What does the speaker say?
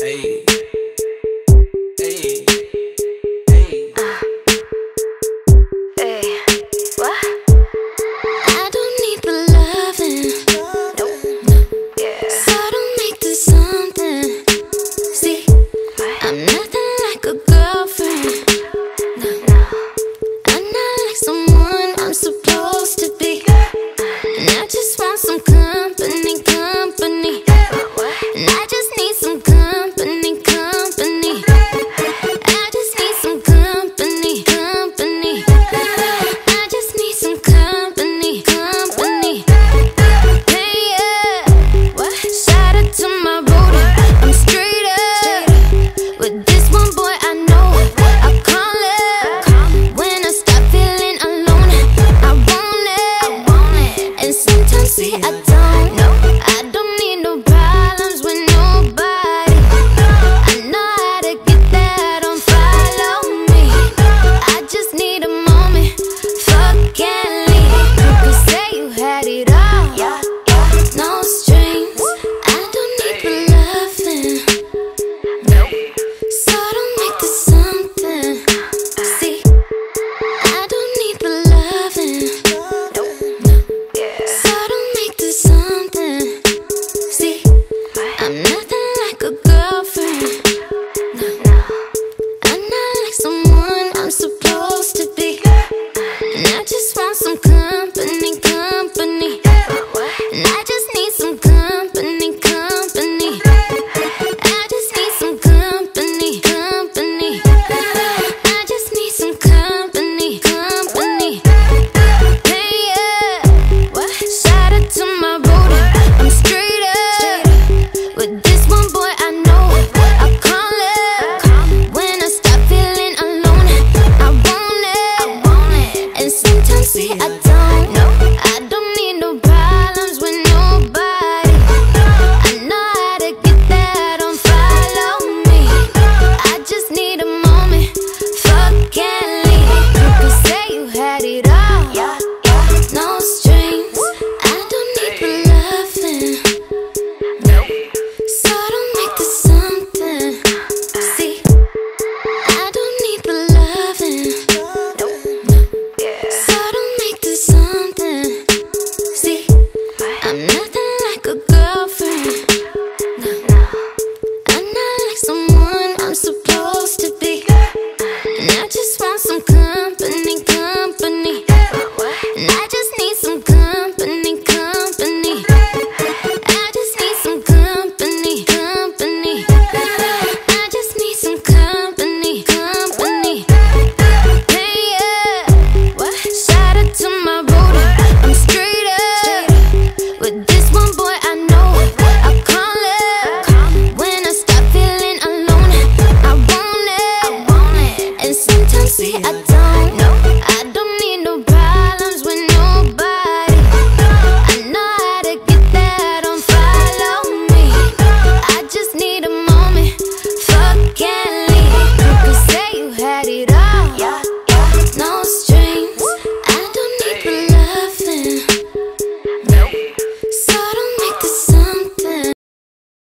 Hey.